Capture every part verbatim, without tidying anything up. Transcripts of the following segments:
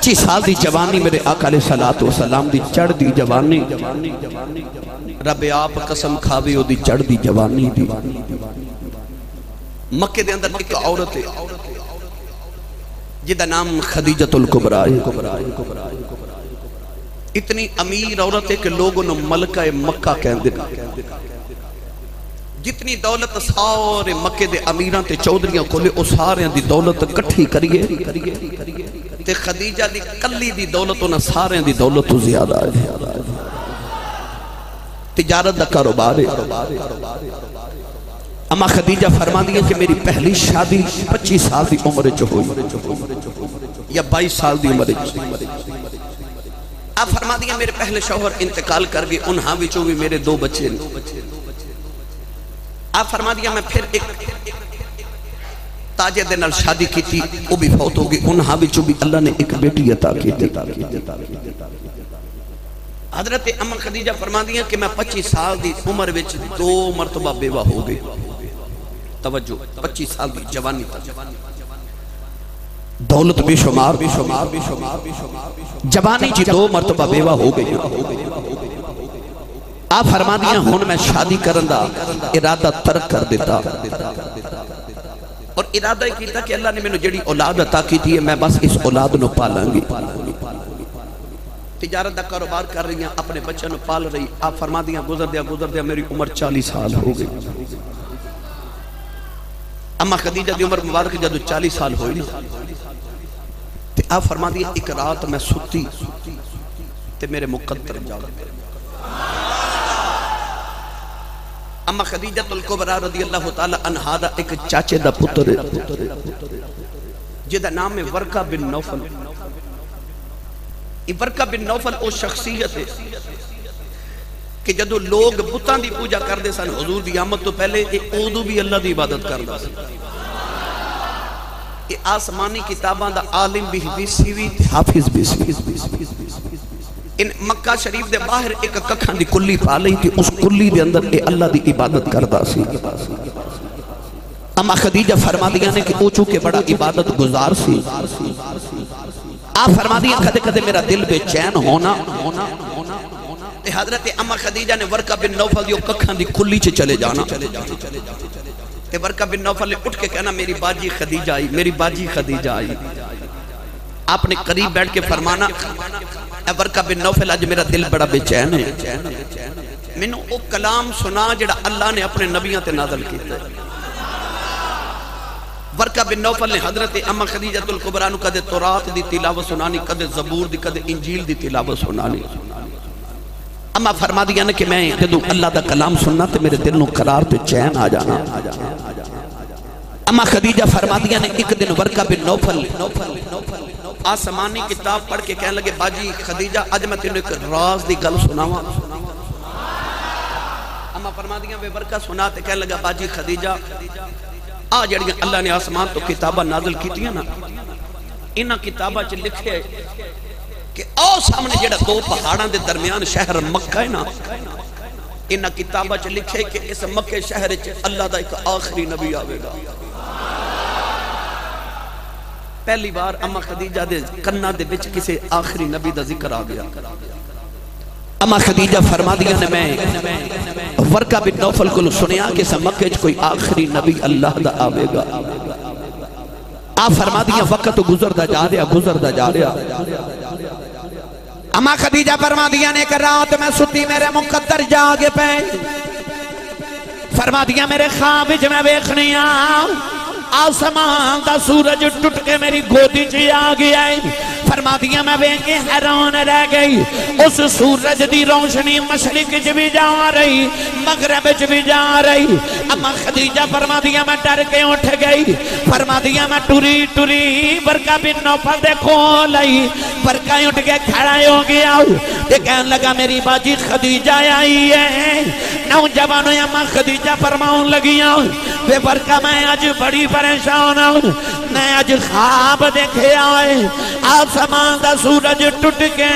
पच्ची साल की जवानी मेरे आका अलैहि सलातो व सलाम दी चढ़दी जवानी, रब आप कसम खावे ओदी चढ़दी जवानी दी। मक्के दे अंदर एक औरत है जिदा नाम खदीजा तुल कुबरा है। इतनी अमीर औरत है कि लोग उन्हें मलका मक्का कहते हैं। जितनी दौलत सारे मक्के दे अमीरां ते चौधरीआं कोले ओ सारेयां दी दौलत इकट्ठी करिए ते खदीजा दी कल्ली दी दौलत उन्हां सारेयां दी दौलत तो ज्यादा है। तिजारत दा कारोबार है। अम्मा खदीजा फरमांदी है कि मेरी पहली शादी पच्चीस साल दी उम्र च हुई या बाईस साल दी उम्र च। आप फरमांदी है मेरे पहले शौहर इंतकाल कर गए, उन्हां विचों भी मेरे दो बच्चे ने। आप फरमा दिया मैं फिर एक ताजे दे नाल शादी की थी, वो भी फौत हो गई, उन्हां विचों भी अल्लाह ने एक बेटी अता की। हजरत अम्मा खदीजा फरमा दिया कि मैं पच्चीस साल की उम्र विच दो मरतबा बेवा हो गई। तवज्जो, पच्चीस साल की जवानी दौलत बेशुमार जवानी जी दो मरतबा बेवा हो गई। आप फरमा दिया हुन मैं शादी करन दा इरादा तर्क कर देता और इरादा ही कीता कि अल्लाह ने मैनू जड़ी औलाद अता की थी मैं बस इस औलाद नू पालांगी। तिजारत दा कारोबार कर रही हैं, अपने बच्चों नू पाल रही। आप फरमा दिया गुजर दिया गुजर दिया मेरी उम्र चालीस साल हो गई। अम्मा खदीजा दी उम्र मुबारक जदों चालीस साल होई ते आप फरमा दिया एक रात मैं सुती ते मेरे मुकद्दर जाग गए। अम्मा खदीजा तुल कुबरा रज़ियल्लाहु ताला अन्हा दा एक चाचे दा पुत्र जिदा नाम है वर्का बिन नौफल। ये वर्का बिन नौफल वो शख्सियत है कि जदों लोग बुतां दी पूजा करते सन हुजूर दी आमद तो पहले, ये उदों भी अल्लाह दी इबादत करदा सी। ये आसमानी किताबां दा आलिम भी सी वी हाफिज भी सी। इन मक्का शरीफ दे बाहर एक कखां दी कुल्ली पा लई थी, उस कुल्ली दे अंदर ए अल्लाह दी इबादत करदा सी। अम्मा खदीजा फरमादियां ने कि ओ चूके बड़ा इबादत गुजार सी। आ फरमादियां कदे-कदे मेरा दिल बेचैन होना ते हजरत अम्मा खदीजा ने वर्का बिन नौफल दी कखां दी कुल्ली च चले जाना ते वर्का बिन नौफल ने उठ के कहना मेरी बाजी खदीजा आई, मेरी बाजी खदीजा आई। आपने करीब बैठ के फरमाना वर्का बिन नौफल आज मेरा दिल बड़ा बेचैन है, मैनू वो कलाम सुना जिहड़ा अल्लाह ने अपने नबियां ते नाज़िल कीता। वर्का बिन नौफल ने हजरत अम्मा खदीजा तुल कुबरा नू कदे तौरात दी तिलावत सुनानी, कदे ज़बूर दी, कदे इंजील दी तिलावत सुनानी। अम्मा फरमादियां ने कि मैं जदों अल्लाह दा कलाम सुनना ते मेरे दिल नू करार ते चैन आ जाना। अम्मा खदीजा फरमादियां ने एक दिन वर्का बिन नौफल आसमानी किताब पढ़ के कहने लगे बाजी खदीजा अज मैं तेन एक राज की गल सुनावा। अम्मा फरमादियां वे वर्का सुना ते कहने लगा बाजी खदीजा आ जड़ियां अल्लाह ने आसमान तो किताबां नाज़िल कीतियां ना, इन्हां किताबां च लिखे कि आओ सामने जेड़ा दो पहाड़ां दे दरमियान शहर मक्का है ना, इन्हां किताबां च लिखे कि इस मक्के शहर च अल्लाह दा एक आखिरी नबी आवेगा। पहली बार अम्मा खदीजा दे कन्ना दे विच किसे आखिरी नबी दा जिक्र आ गया। अम्मा खदीजा फरमादियां ने मैं वर्का बिन नौफल को सुनिया कि मक्के च कोई आखिरी नबी अल्लाह दा आवेगा। आप फरमादियां वक्त गुजरदा जा रहा गुजरदा जा रहा। अम्मा खदीजा फरमादियां ने एक रात मैं सुती मेरे मुकद्दर जाग पे फरमादियां मेरे ख्वाब च मैं वेखनी आ आसमान दा सूरज टूट के मेरी गोदी च आ गया है। फरमादियां मैं वेख के हैरान रह गई, उस सूरज दी रोशनी मशरिक च भी जा रही, मगरब च भी जा रही। अम्मा खदीजा फरमादियां मैं डर के उठ गई। फरमादियां मैं टुरी टुरी वर्का बिन नौफल दे कोल आई। वर्का उठ के खड़ा हो गया ते कहन लगा मेरी बाजी खदीजा आई है। नौजवानों अम्मा खदीजा फरमाउन लगियां वे वर्का मैं अज बड़ी परेशान हूं, मैं अज ख्वाब देखे आए आसमान दा सूरज टूट के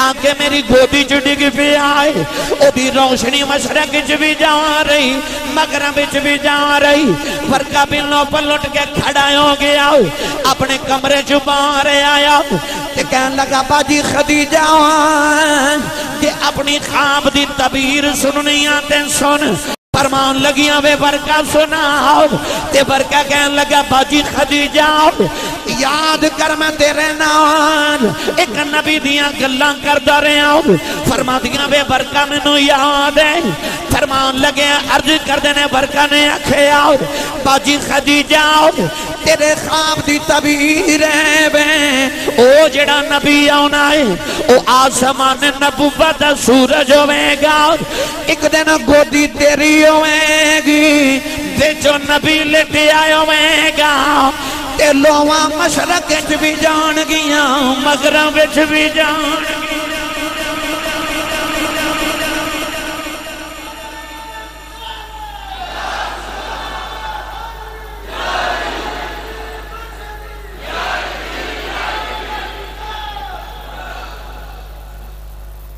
आके मेरी गोदी च डिग पिया है, ओदी रोशनी मशरक च भी जा रही मगरब च भी जा रही। वर्का बिन नौफल उठ के खड़ा हो गया अपने कमरे च बाहर आया कहने लगा बाजी खदीजा जे अपनी खाब की तबीर सुननी आते सुन फरमान लगिया वे वर्का सुना ते वर्का कहन लगा बाजी खदीजा याद कर मैं तेरे नाल एक नबी दियां गल्लां करदा रहा हूं। फरमादियां वे वर्का मैनू याद है। फरमान लगे अर्ज करदे ने वर्का ने आखिया बाजी खदीजा तेरे ख्वाब दी तबीर है वे ओ जेड़ा नबी आना है ओ आसमान नबूवत दा सूरज होवेगा एक दिन गोदी तेरी होवेगी ते जो नबी लेके आया होवेगा ते लोवा मशरक विच भी जान गिया मगरब विच भी जान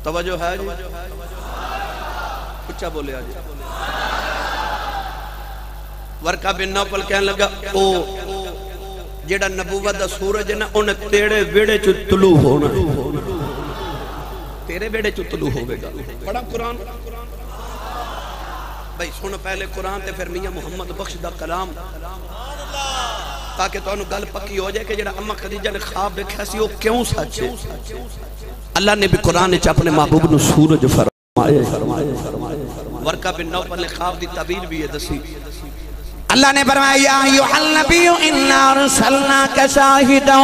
तवज्जो है जी उच्चा बोले आज वर्का बिन नौफल कहन लगा ओ जेड़ा नबूवत दा सूरज है ना उन तेरे वेड़े चु तुलू होना तेरे वेड़े चु तुलू होवेगा। बड़ा कुरान भाई सुन पहले कुरान ते फिर मियां मुहम्मद बख्श दा कलाम ताकि तुहानू गल पक्की हो जाए कि जेड़ा अम्मा खदीजा ने ख्वाब देखा सी ओ क्यों सच है। अल्लाह ने भी कुरान विच अपने महबूब नू सूरज फरमाया फरमाया वर्का बिन नौफल ने ख्वाब दी ताबीर भी है दसी। अल्लाह ने फरमाया अय्युहल नबिय्यु इन्ना अरसलनाका शाहिदन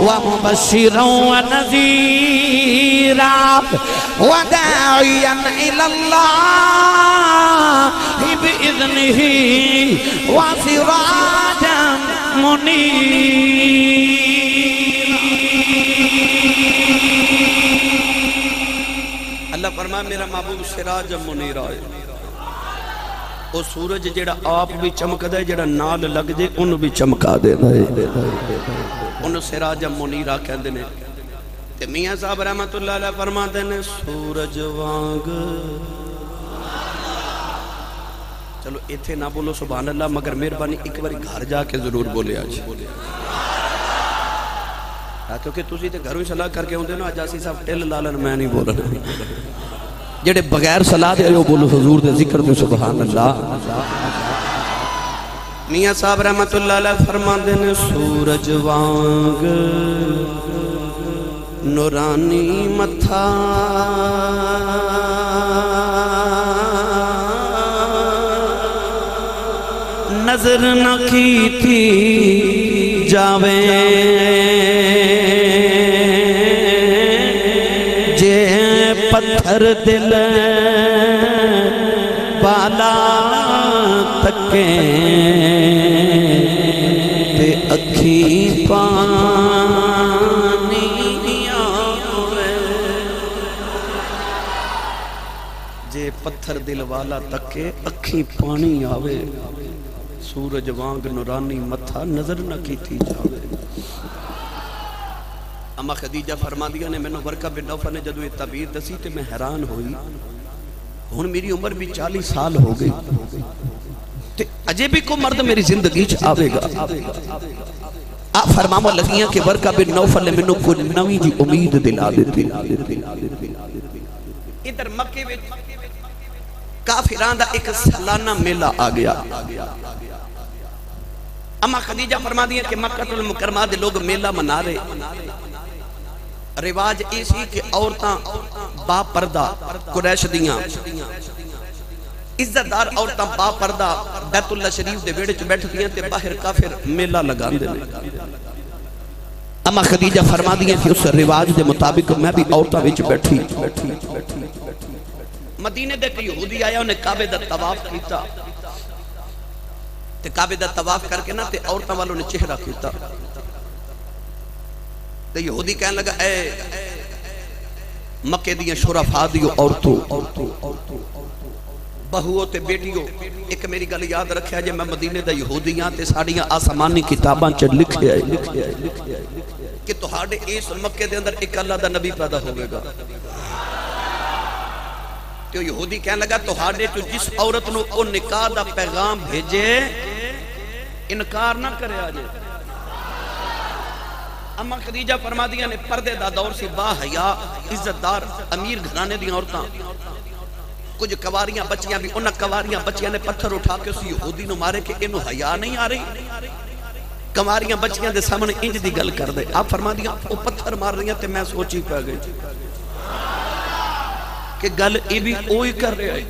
व मुबश्शिरन व नज़ीरा व दाइयन इलल्लाहि बिइज़्निही व सिराजन मुनीरा। अल्लाह फरमाया मेरा महबूब सिराजन मुनीरा है ओ सूरज जेड़ा आप भी चमकदा है जेड़ा नाल लग जे उन्हें भी चमका देना है उन्हें सिराज मुनीरा कहते हैं। ते मियां साहब रहमतुल्लाह अलैह फरमाते हैं सूरज वांग चलो इथे ना बोलो सुभान अल्लाह मगर मेहरबानी एक बार घर जाके जरूर बोले आज क्योंकि तुसी ते घरों सलाह करके आते हो ना अज असीं सब टिल लालन मैं नहीं बोलना जेड़े बगैर सलाह दे बोलो हुजूर दे जिक्र दे सुभान अल्लाह। मियां साहब रहमतुल्लाह अलैह फरमांदे ने सूरज वांग नूरानी मथा नजर न की थी जावे पत्थर दिल बाला तके ते अखी पानी जे पत्थर दिल वाला तके अखी पानी आवे सूरज वांग नूरानी मथा नजर न कीती जावे। अम्मा खदीजा फरमादिया ने मैंने वर्का बिन नौफल ने जदों यह तबीर दसी तो मैं हैरान हुई हुण मेरी उम्र भी चालीस साल हो गई ते अजे भी को मर्द मेरी जिंदगी च आवेगा। आप फरमावा लगियां कि वर्का बिन नौफल ने मैनू कोई नवी जी उम्मीद दिला दिती। इधर मक्के विच काफिरां दा एक सालाना मेला आ गया। अम्मा खदीजा फरमादिया कि मक्का तुल मुकरमा दे लोग मेला मना रहे रिवाज इसी कि औरतां बापर्दा कुरैश दियां इज्जतदार औरतां बापर्दा बैतुल्ला शरीफ दे वेड़े च बैठदियां ते बाहर काफिर मेला लगांदे ने। अम्मा खदीजा फरमादियां कि उस रिवाज दे मुताबिक मैं भी औरतां विच बैठी मदीने दे कोई यहूदी आया उन्हें काबे दा तवाफ कीता ते काबे दा तवाफ करके ना ते औरतां वालों ने चेहरा कीता ते यहूदी कहने लगा ए मक्के दियां शुराफा दियो औरतों बहुओं ते बेटियों एक मेरी गल याद रखिया जे मैं मदीने दा यहूदी हां ते साड़ियां आसमानी किताबां च लिखया है कि तुहाडे इस मक्के दे अंदर एक अल्लाह दा नबी पैदा होवेगा। ते यहूदी कहने लगा तुहाडे तो जिस औरत नु ओ निकाह दा पैगाम भेजे इनकार ना करया जे अम्मा खदीजा फरमादियां ने पर्दे दा दौर से बाहया इज्जतदार अमीर घराने दी औरतां कुछ कवारियां बच्चियां भी उन कवारियां बच्चियां ने पत्थर उठा के उस यहूदी नु मारे के इनु हया नहीं आ रही। कवारियां बच्चियां दे सामने इंज दी गल कर दे। आप फरमादियां ओ पत्थर मार रही ते मैं सोच ही पै गई कि गल ए भी ओही कर रहा है।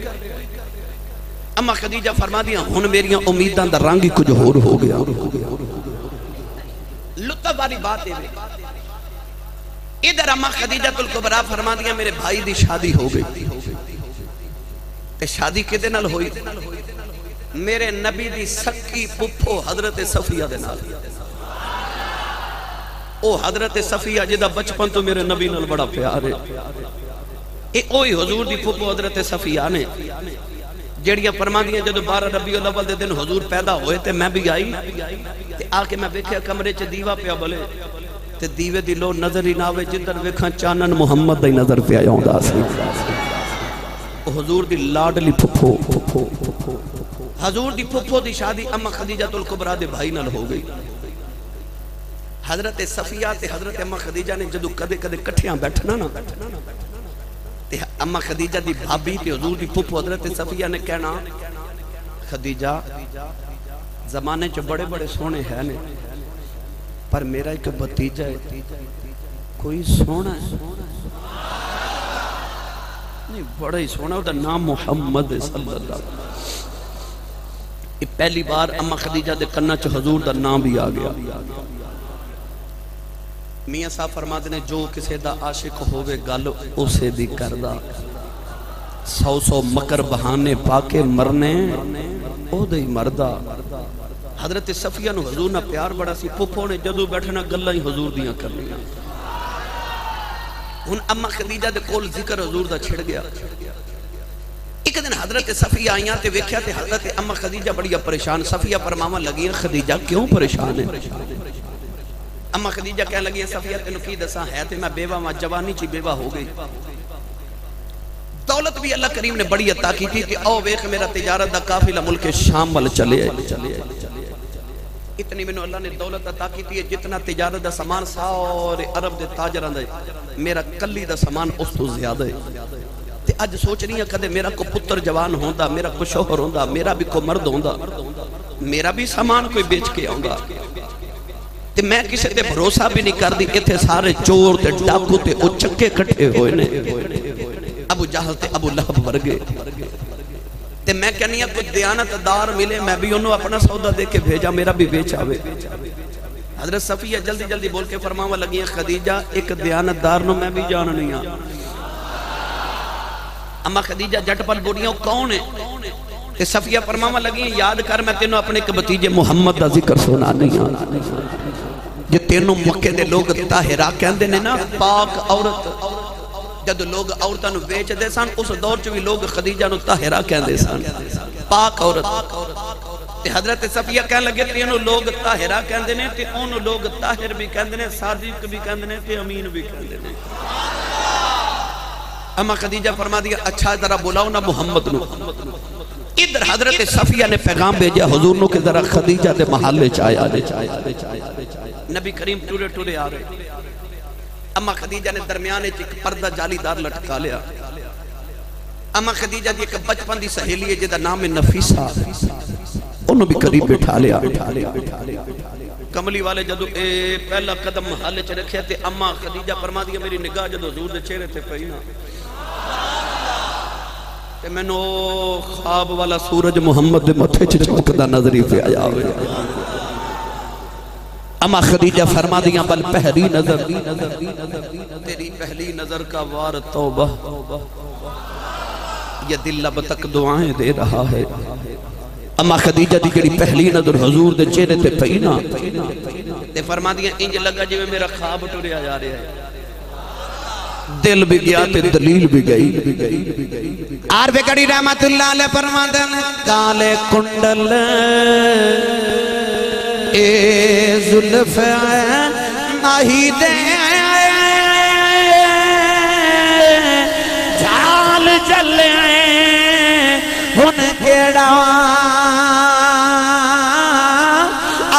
अम्मा खदीजा फरमादियां हुन मेरियां उम्मीदां दा रंग ही कुछ होर हो गया। लुत्फ वाली बात इधर अम्मा खदीजा तुल कुबरा फरमादियां मेरे भाई दी शादी हो गई। ते शादी किदे नाल होई? मेरे नबी दी सक्की पुप्पो हजरत सफिया दे नाल। ओ हजरत सफिया जिहदा बचपन तो मेरे नबी नाल बड़ा प्यार है। ए ओही हुजूर दी पुप्पो हजरत सफिया ने जड़ियां फरमादियां जदों बारह रबीउल अव्वल दे दिन हुजूर पैदा होए ते मैं भी आई ते आके मैं वेख्या कमरे च दीवा पिया बले ते दीवे दी लो नजर ही ना आवे। जिधर वेखां चानन मुहम्मद दी नजर पे आउंदा सी। हुजूर दी लाडली फुफो हुजूर दी फुफो दी शादी अम्मा खदीजा तुल कुबरा दे भाई नाल हो गई। हजरत सफिया ते हजरत अम्मा खदीजा ने जदों कदे कदे इकट्ठियां बैठना ना अम्मा खदीजा दी भाभी ते हुजूर दी फुफो हजरत सफिया ने कहना खदीजा जमाने च बड़े बड़े सोहने है ने पर मेरा एक भतीजा है कोई सोहना है नहीं बड़ा ही सोहना उसदा नाम मुहम्मद है सल्लल्लाहु अलैहि वसल्लम। ये पहली बार अम्मा खदीजा दे कन्ना च हुजूर दा नाम भी आ गया। मियां साहब फरमाते ने जो किसी का आशिक होवे गल उसे दी करदा सौ सौ मकर बहाने पाके मरने ओदे ही मरदा। हजरत सफिया नूं हुजूर नाल प्यार बड़ा सी। पुप्पो ने जदों बैठना गल्लां ही हुजूर दियां करनियां। हुण अम्मा खदीजा दे कोल जिक्र हुजूर दा छिड़ गया। एक दिन हजरत सफिया आईयां ते वेख्या ते हजरत अम्मा खदीजा बड़ी परेशान। सफिया फरमावन लगी खदीजा क्यों परेशान है? अम्मा खदीजा कह लगी सफिया तेन की दसा है ते मैं बेवा वा जवानी ची बेवा हो गई। दौलत भी अल्लाह करीम ने बड़ी अता की थी कि ओ वेख मेरा तिजारत दा काफिला मुल्क शाम वल चले। इतनी मैनू अल्लाह ने दौलत अता की थी जितना तिजारत दा सामान सारे अरब दे ताजरां दा मेरा कली दा सामान उस तो ज्यादा है। ते अज सोच रही है कदे मेरा को पुत्र जवान होंदा मेरा को शोहर होंदा मेरा भी को मर्द होंदा मेरा भी सामान कोई बेच के आंदा ते मैं किसी ते भरोसा भी नहीं करती। इतने सारे चोर ते डाकू ते उचक्के इकट्ठे होए ने अबू जहल ते अबू लहब वर्गे ते मैं कहनी आ कोई दयानतदार मिले मैं भी उन्होंने अपना सौदा दे के भेजा मेरा भी बेच आवे। हजरत सफिया जल्दी जल्दी बोल के फरमावा लगी खदीजा एक दयानतदार नूं मैं भी जाननी आ। अम्मा खदीजा झटपट बोलियां कौन है? सफिया फरमावा लगी याद कर मैं तेनों अपने एक भतीजे मुहम्मद का जिक्र सुनानी आ। जे तेनों मक्के दे लोग ताहिरा कहंदे ने ना पाक औरत जदों लोग औरतां नूं वेचदे सन उस दौर च भी लोग खदीजा नूं ताहिरा कहंदे सन पाक औरत। ते हजरत सफिया कहण लगे तेनों लोग ताहिरा कहंदे ने ते ओनू लोग ताहिर भी कहंदे ने सादिक भी कहंदे ने ते अमीन भी कहंदे ने। अम्मा खदीजा फरमादियां अच्छा जरा बुलाओ ना मुहम्मद नूं। इधर हजरत सफिया ने पैगाम भेजा हुजूर नूं कि जरा खदीजा दे महल च आया। नबी करीम टुरे टुरे आ रहे। अम्मा खदीजा ने दरमियान एक पर्दा जालीदार लटका लिया। अम्मा खदीजा दी एक बचपन दी सहेली है जिहदा नाम है नफीसा उन्होंने भी करीब बिठा लिया। कमली वाले जदों ए पहला कदम महल च रखिया ते अम्मा खदीजा फरमादियां मेरी निगाह जदों हुजूर दे चेहरे ते पई ना ते मैनू ख्वाब वाला सूरज मुहम्मद दे मथे च चमकदा नजर ही आया। अम्मा खदीजा फरमादियां बल पहली नजर तेरी पहली नजर का वार तौबा ये दिल लब तक दुआएं दे रहा है। अम्मा खदीजा दी जेड़ी पहली नजर हुजूर दे चेहरे ते पई ना ते फरमादियां इंज लगा जिवें मेरा ख्वाब टुरिया जा रहा है। दिल भी गया ते दलील भी गई। आरवे कड़ी रहमतुल्लाह अलैह फरमाते हैं काले कुंडल ए जुल्फ नहीं दे झाल चले हुन केड़ा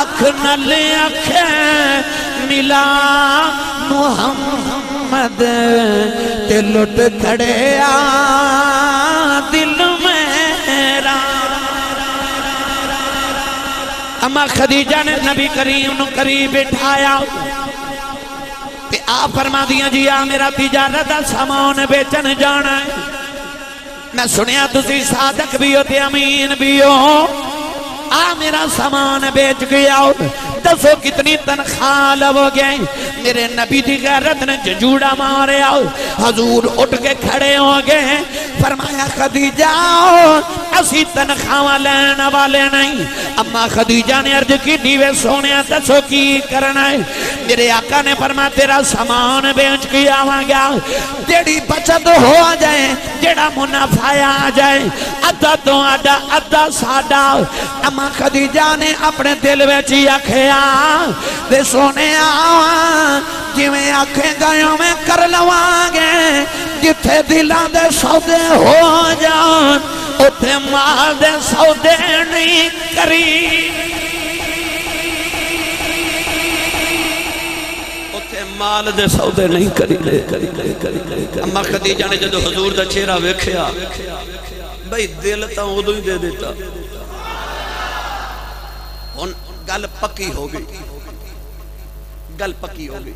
अख नल अख मिल मिला मोहम्मद ते लुट खड़ेया दिल मेरा। अम्मा खदीजा ने नबी करीम नु करीब बिठाया। आप फरमा दिया जी आ मेरा तिजारत का सामान बेचन जाना है। मैं सुनिया तुसी साधक भी हो ते अमीन भी हो। आ मेरा सामान बेच के आओ, दसो कितनी तनख्वाह लवोगे। मेरे नबी की गैरत ने जूड़ा मारे आओ। हजूर उठ के खड़े हो गए। फरमाया खदीजा असी तनख्वाह लैन वाले नहीं। अम्मा खदीजा ने अर्ज की दीवे सोने दसो की करना है। मेरे आका ने फरमा तेरा सामान बेच के आवांगा, जेड़ी बचत हो जाए जेड़ा मुनाफा आ जाए अद्धा तो आधा अद्धा साडा। अम्मा खदीजा ने अपने दिल में ही आखिया ते सोने जिवें आखेगा उवें कर लवांगे। जिथे दिलां दे सौदे हो जान उथे माल दे सौदे नहीं करी, उथे माल दे सौदे नहीं करी ले करी ले करी ले। अम्मा खदीजा ने जदों हजूर दा चेहरा वेखिया भाई दिल तां उदों ही दे दिता। हुण गल पक्की हो गई, गल पक्की हो गई।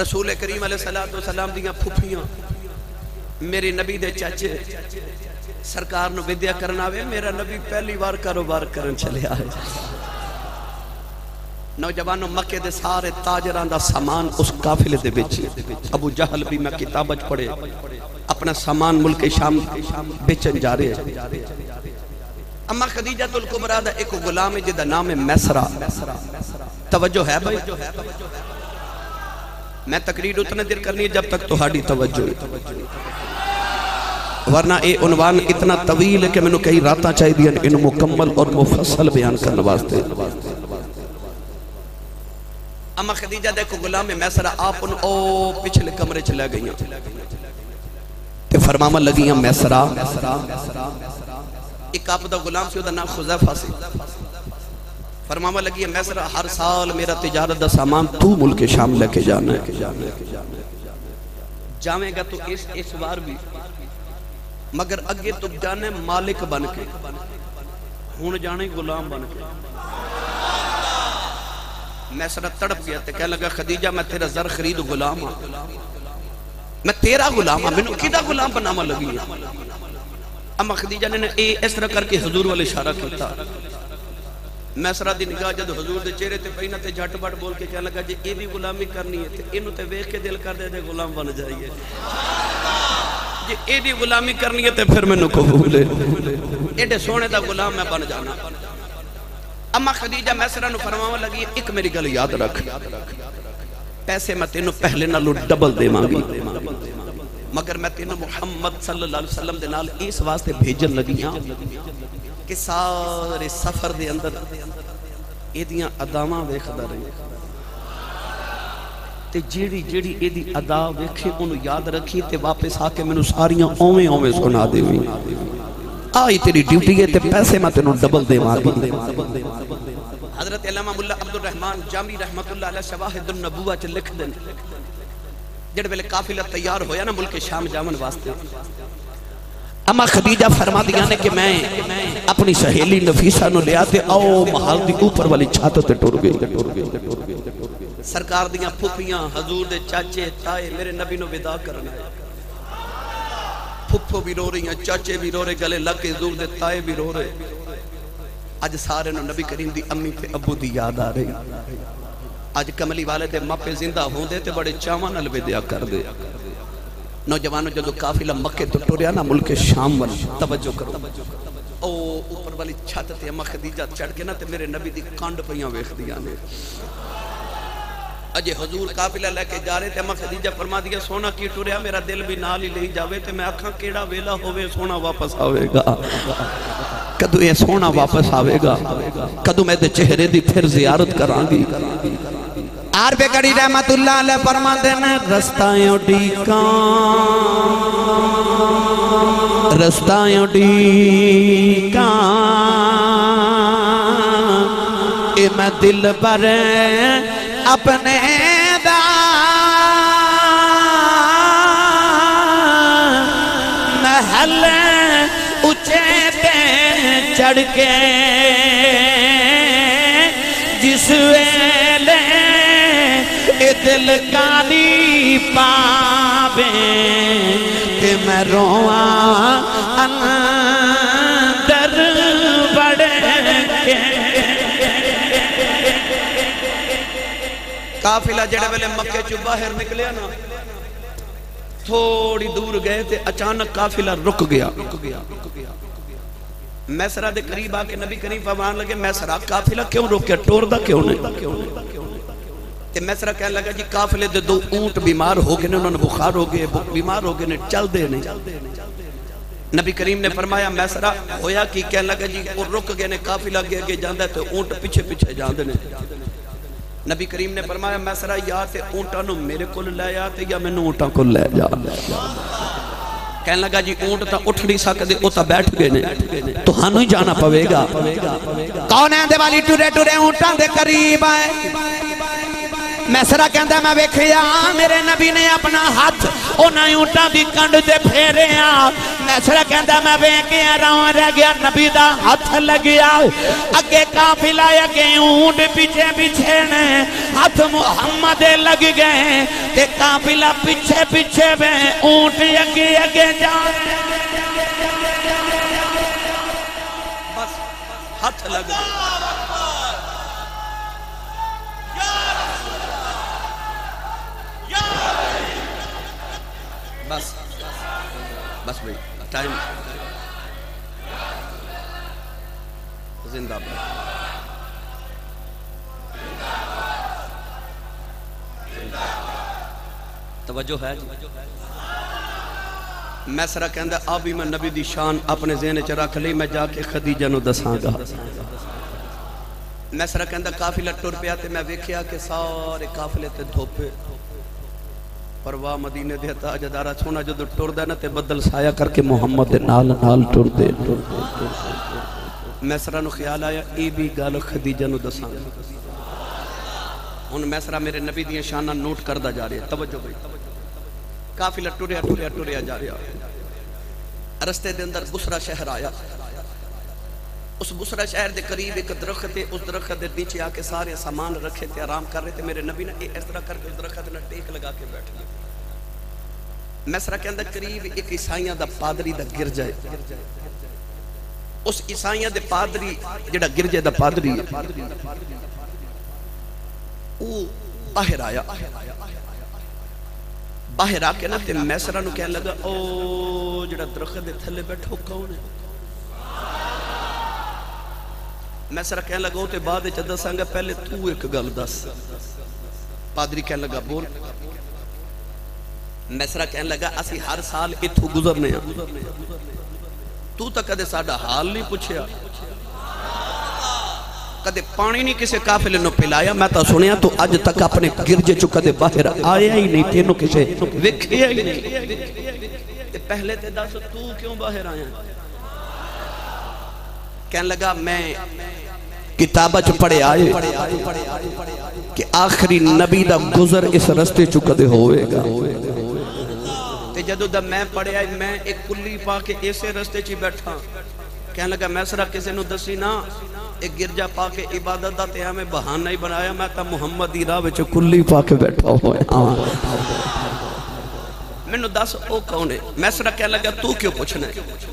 रसूल करीम अलैहिस्सलातु वस्सलाम दियां फुफियां मेरे नबी दे चाचे सरकार नूं विद्या करन आवे। मेरा नबी पहली बार कारोबार करन चलिया है। नौजवानों मक्के दे सारे ताजरां दा सामान उस काफिले दे विच। अबू जहल भी मैं किताबां च पढ़े अपना सामान मुल्क शाम बेचन जा रहे है। अम्मा खदीजा तुल कुबरा दा एक गुलाम है जिहदा नाम है मैसरा। तवज्जो है भाई, मैं तकरीर उतने देर करनी है जब तक तुम्हारी तवज्जो, वरना ये उनवान इतना तवील है कि मैंने कई रात चाहिए इन मुकम्मल और मुफस्सल बयान करने वास्ते। अम्मा खदीजा देखो गुलाम है मैसरा आप उन ओ पिछले कमरे च ले गई ते फरमावन लगी मैसरा। एक आप दा गुलाम सी ओदा नाम खुज़ैफा सी। फरमावा लगी मैसरा हर साल मेरा तिजारत का सामान तू मुल्क शाम लेके जाना है। जावेगा तो इस इस बार भी, मगर अगे तू जाने मालिक बन के, हुण जाने गुलाम बन के। मैसरा तड़प गया ते कह लगा खदीजा मैं तेरा जर खरीद गुलाम हाँ, मैं तेरा गुलाम हाँ, मैनू किदा गुलाम बनावा लगी। अम्मा खदीजा ने इस तरह करके हजूर वाल इशारा किया। मैसरा दी निगाह जब हजूर के चेहरे ते पई ना ते झटपट बोल के कह लगा जी ये भी गुलामी करनी है ते इनू ते वेख के दिल कर दे गुलाम बन जाइए। जे ये भी गुलामी करनी है ते फिर मैनू कबूल है, एडे सोहणे दा गुलाम मैं बन जाना। अम्मा खदीजा मैसरा नू फरमावन लगी एक मेरी गल याद रख, पैसे मैं तेनू पहले नालों डबल देवांगी मगर मैं तेनू मुहम्मद सल्लल्लाहु अलैहि वसल्लम दे नाल इस वास्ते भेजन लगी हां कि सारे सफर दे अंदर एदियां अदावां वेखदा रही ते जेड़ी जेड़ी एदी अदा वेखे उन्होंने याद रखी ते वापस आके मैनू सारियां ओवें ओवें सुना देवी। आई तेरी ड्यूटी है ते पैसे मैं तेनू डबल देवांगी। हजरत अल्लामा मुल्ला अब्दुल रहमान जामी रहमतुल्लाह अलैह शवाहिदुन नबुवा च लिख देन जेड़े वेले काफिला तैयार होया ना मुल्क शाम जावन वास्ते। अम्मा खदीजा फरमा दिया ने कि मैं अपनी सहेली नफीसा नु लिया ते आओ महल दी ऊपर वाली छत ते टुर गई। सरकार दियां फुफियां हजूर दे चाचे ताए मेरे नबी नु विदा करन आए। फुफो भी रो रही हैं, चाचे भी रो रहे, गले लग के हजूर दे ताए भी रो रहे। अज सारे नु नबी करीम दी अम्मी ते अबू दी याद आ रही। अज कमली वाले ते मापे जिंदा होंदे ते बड़े चावां नाल विदा कर दे। नौजवानों जो काफिला मक्के तो टुरिया ना मुल्क शाम वाली तवज्जो करो ओ ऊपर वाली छत ते अम्मा खदीजा चढ़ के ना ते मेरे नबी दी कांड पईयां वेखदियां ने। अजे हजूर काफिला लेके जा रहे ते अम्मा खदीजा फरमा दिया सोना की टुरिया मेरा दिल भी नाल ही ले जावे ते मैं आखां केड़ा वेला होवे सोना वापस आवेगा। कदों ये सोना वापस आवेगा, कदों मैं ते चेहरे दी फिर जियारत करांगी। आर पे कड़ी रहमतुल्लाह अलैह फरमाते हैं रस्तायों डी कां रस्तायों डी कां ए मैं दिल भरे अपने महल ऊंचे पे चढ़ के जिस वेले दिल काली पावे ते मैं रोआ अंदर बढ़ के। काफिला जड़े वेले मक्के चो बाहर निकलिया ना, थोड़ी दूर गए थे अचानक काफिला रुक गया, रुक गया, रुक गया। मैसरा दे करीब आके नबी करीम फरमान लगे, मैसरा काफिला क्यों रोकिया, टोरदा क्यों नहीं, क्यों नहीं, क्यों नहीं। ते मैसरा कह लगा जी काफिले दे दो ऊंट बीमार हो गए ने, उन्होंने बुखार हो गए, बीमार हो गए ने, चलदे नहीं। नबी करीम ने फरमाया मैसरा होया कि, कह लगा जी वो रुक गए ने, काफिला अगे अगे जांदा ते ऊंट पीछे पीछे जांदे ने। नबी करीम ने फरमाया मैसरा या ते ऊंटा नु मेरे कोल ले आ ते या मैनू ऊंटा कोल ले जा। कहने लगा जी ऊंट तो उठ नहीं सकते, वो तो बैठ गए ने, तो हानू ही जाना पवेगा। कौन है दे वाली टुरे टुरे ऊंटा दे करीब आए। मैसरा कहता मैं वेखिया मेरे नबी ने अपना हाथ उन्हें ऊंटा की कंड से फेरिया। मैसरा कहता मैं वेखिया रहा रह गया, नबी का हाथ लगिया, अगे काफिला अगे ऊंट पीछे पीछे ने, हाथ मुहम्मद लग गए ते काफिला पीछे पीछे में, ऊंट अगे अगे जा, बस हाथ लग गया। बस बस भाई टाइम जिंदाबाद, तवज्जो है। मैसरा कहंदा आ भी मैं नबी दी शान अपने ज़हन च रख लई, मैं जाके खदीजा नूं दसांगा। मैसरा कहंदा काफिला टुर पिया ते मैं वेखिया कि सारे काफिले ते धोपे, पर वाह मदीने दे ताजदारा सोना जो टुरदा ना ते बदल साया करके मुहम्मद दे नाल नाल टुरदे। मैसरा नूं ख्याल आया ए भी गल खदीजा नूं दसांगा। हुण मैसरा मेरे नबी दियां शानां नोट करदा जा रहा। तवज्जो भाई, काफिला टुरिया टुरिया टुरिया जा रहा। रस्ते दे अंदर बुसरा शहर आया। उस बुसरा शहर के करीब एक दरख्त है, उस दरख्त के नीचे आके सारे सामान रखे थे, आराम कर रहे थे। मेरे नबी ने इस तरह करके उस दरख्त ने टेक लगा के बैठ गए। मैसरा के अंदर करीब एक ईसाइया का पादरी का गिरजा है। उस ईसाइया के पादरी जेड़ा गिरजे का पादरी बाहर आया, बाहर आके ना ते मैसरा नूं कहण लगा ओ जेड़ा दरख्त के थले बैठो कौन है। मैसरा कह लगा उते बाद च दसांगा, पहले तू एक गल दस। पादरी कह लगा बोल। मैसरा कह लगा असी हर साल इथों गुजरने आ, तू तो कदे साडा हाल नहीं पूछया, कदे पानी नहीं किसी काफिले नूं पिलाया। मैं तो सुनिया तू अज तक अपने गिरजे चो कदे बाहर आया ही नहीं, तेनों किसी वेखिया ही नहीं, पहले ते दस तू क्यों बाहर आया। कहने लगा मैं किताबा च पढ़े आए कि आखिरी नबी दा गुजर इस रस्ते चो कदे होवेगा, ते जदों दा मैं पढ़े आए मैं एक कुल्ली पा के इसे रस्ते च बैठा। कहने लगा मैसरा किसी नूं दसी ना, एक गिरजा पा के इबादत दा ते मैं बहाना ही बनाया, मैं तां मुहम्मद दी राह विच कुल्ली पा के बैठा होया। मैनूं दस ओ कौन है। मैसरा कहने लगा तू क्यों पुछना है।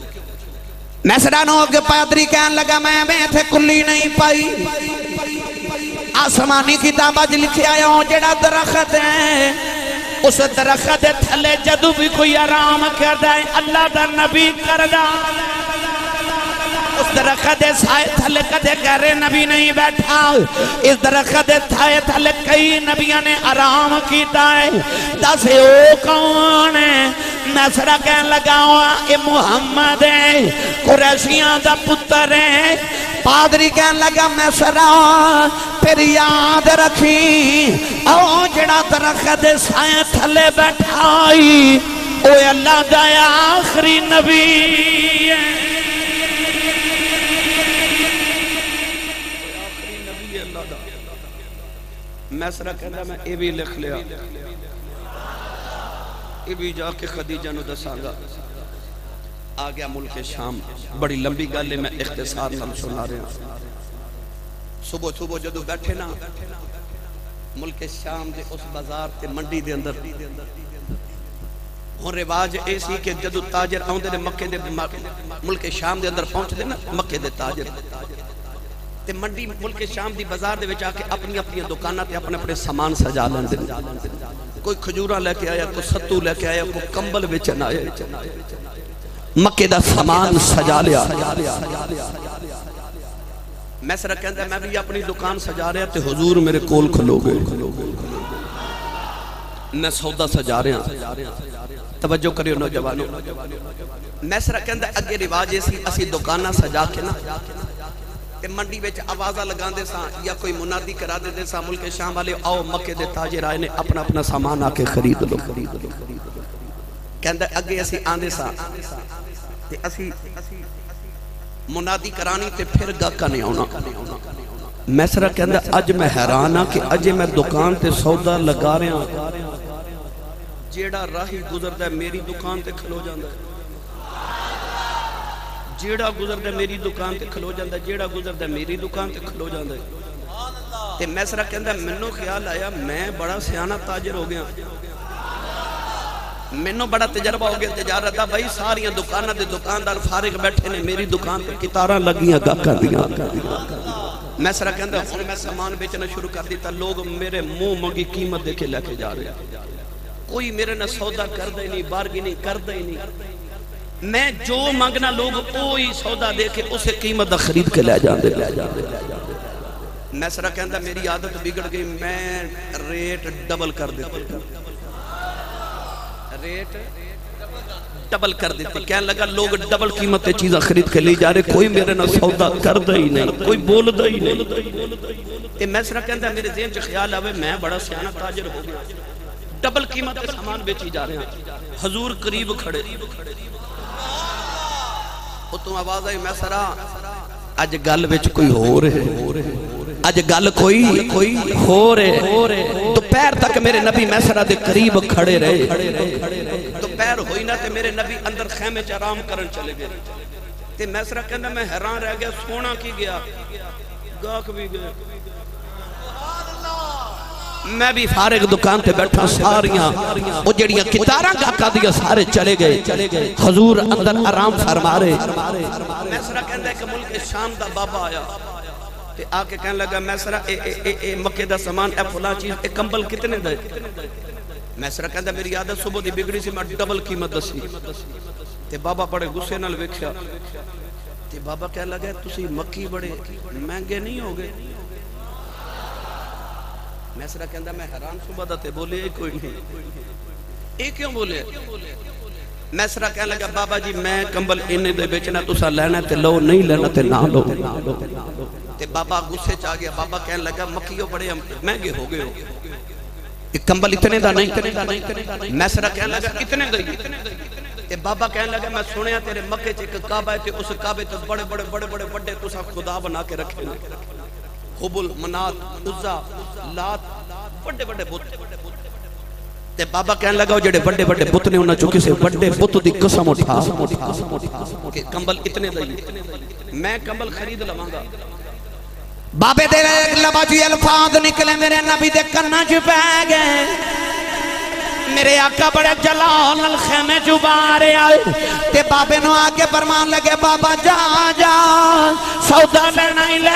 मैसरा नूं अगे पादरी कहन लगा मैं मैं इत्थे कुल्ली नहीं पाई, आसमानी किताबा च लिखिया है जेड़ा दरखत है उस दरखत दे थले जदों भी कोई आराम करदा है अल्लाह दा नबी करदा, उस दरखत दे साए थले कदे करे नबी नहीं बैठा। इस दरखत दे साए थले कई नबियां ने आराम कीता है, दस ओ कौन है। मैसरा कहन लगा ये मुहम्मद है, कुरैशियां दा पुत्तर है। पादरी कहन लगा मैसरा फिर याद रखी ओ जेड़ा दरखत दे साए थले बैठा आई ओ अल्लाह दा आखिरी नबी है, मैसरा कहता मैं ये भी लिख लिया, ये भी जाके खदीजा नूं दसांगा। आ गया मुल्क शाम, बड़ी लंबी गल है, मैं इख्तिसार नाल सुना रहा। सुबह सुबह जदों बैठे ना मुल्क शाम के उस बाजार ते मंडी दे अंदर, हुण रिवाज ये सी कि जदों ताजर आउंदे ने मक्के दे मुल्क शाम के अंदर पहुंचते ना मक्के दे ताजर ते मंडी मुल्क शाम दी बाजार दे विच आके अपनी अपनी दुकानां ते अपने अपने समान सजा लैंदे। कोई खजूरां लैके आया, कोई सत्तू लैके आया, कोई कंबल वेचन आया, मक्के दा समान सजा लिया। मैसरा कहंदा मैं भी अपनी दुकान सजा रहा ते हुजूर मेरे कोल खलो गए, मैं सौदा सजा रहा। तवज्जो करियो नौजवानों। मैसरा कहंदा अगे रिवाज ऐसी असी दुकाना सजा के ना ते मंडी विच आवाज़ा लगांदे सां या कोई मुनादी करा देंदे सां मुल्क शाम वाले आओ मक्के दे ताजिर आए ने अपना अपना सामान आके खरीद लो। कहंदा अगे असी आंदे सां ते असी मुनादी करानी ते फिर गाका ने आउणा। मैसरा कहंदा अज मैं हैरान हां कि अजे मैं दुकान ते सौदा लगा रहा, जेड़ा राही गुजरदा मेरी दुकान ते खलो जांदा, जेड़ा गुजरदा मेरी दुकान ते खलो जांदा, जेड़ा गुजरदा मेरी दुकान ते खलो जांदा। ते मैसरा कहंदा मैनू ख्याल आया मैं बड़ा सियाना ताजर हो गया, मैनू बड़ा तजर्बा हो गया तजारत दा। भाई सारिया दुकानां दे दुकानदार फारिग बैठे ने, मेरी दुकान ते कितारां लगियां गाहकां दियां। मैसरा कहंदा हुण मैं सामान बेचना शुरू कर दिता, लोग मेरे मुंह मंगी कीमत दे के लैके जा रहे, कोई मेरे ना सौदा करदा ही नहीं, बारगेनिंग करदा ही नहीं। मैं जो मंगना लोग कोई सौदा दे के उसे कीमत दा खरीद के लै जांदे। मैसरा कहंदा मेरी आदत बिगड़ गई, मैं रेट डबल कर दिते, रेट डबल कर दिते। कहने लगा लोग डबल कीमत ते चीज़ां खरीद के ले जा रहे, कोई मेरे ना सौदा करदा ही नहीं, कोई बोलदा ही नहीं। ते मैसरा कहंदा मेरे ज़हन च ख्याल आवे मैं बड़ा सियाना ताजर हो गया, डबल कीमत पे सामान बेची जा रहे हैं। हजूर करीब खड़े, उतों आवाज आई मैसरा अज गल विच कोई होर है, अज गल कोई कोई होर है। दोपहर तक मेरे नबी मैसरा दे करीब खड़े रहे, दोपहर होई ना ते मेरे नबी अंदर खैमे च आराम करन चले गए। ते मैसरा कहंदा मैं हैरान रह गया, सोना की गया गाहक भी गए, मैं भी फारिग दुकान पे बैठा, सारियां वो जड़ियां कितारां गाका दियां सारे चले गए, हजूर अंदर आराम फरमा रहे। मैसरा कहंदा है कि मुल्क शाम दा बाबा आया ते आके कहन लगा मैसरा ए ए ए ए मक्के दा सामान ए फला चीज ए कंबल कितने दा। मैसरा कहंदा मेरी आदत सुबह दी बिगड़ी सी, मैं डबल कीमत दसी। ते बाबा बड़े गुस्से नाल वेख्या ते बाबा कहन लगा तुसी मक्की बड़े महंगे नहीं हो गए। मैसरा कहंदा मैं हैरान सुबह दा ते बोले कोई नहीं, ये क्यों बोले। मैसरा कहन लगा बाबा जी मैं कंबल इन्ने दे बेचना, तुसा लेना ते लो, नहीं लेना ते ना लो। ते बाबा गुस्से च आ गया, बाबा कहन लगा मक्खियो बड़े महंगे हो गए हो, कंबल इतने दा नहीं। मैसरा कहन लगा इतने दा ही। बाबा कहन लगा मैं सुनया तेरे मक्के च एक काबा है ते उस काबे ते बड़े बड़े बड़े बड़े बड़े तुसा खुदा बना के रखे ने, हुबुल मनात उज़्ज़ा लात बड़े बड़े बुत। ते बाबा कहन लगा जेडे बड़े बड़े बुत ने उन्हां चों किसे बड़े बुत दी कसम उठा कि कंबल इतने दा ही मैं कंबल खरीद लवांगा। बाबे दे लबाजी अल्फाज निकले मेरे नबी दे कन्ना च पै गए, मेरे आका बड़े जलाल नाल खैमे च उबारे आए। ते बाबे नु आके फरमान लगे बाबा जा जा सौदा लेना ही ले,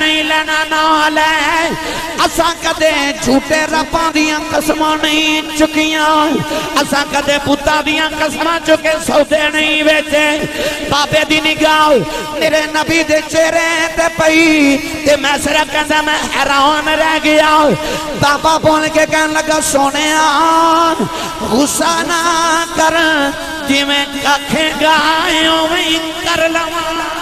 नहीं लेना ना ले। असा कदे झूठे रब्बां दियां कसमां नहीं चुकियां, असा कदे पुत्तां दियां कसमां चुके सौदे नहीं बेचे। बाबे दी निगाह मेरे नबी दे चेहरे ते पई ते मैसरा कहंदा मैं हैरान रह गया। बाबा बोल के कहन लगा सोनिया गुस्सा ना कर, जिवें आखेगा उवें कर लवां।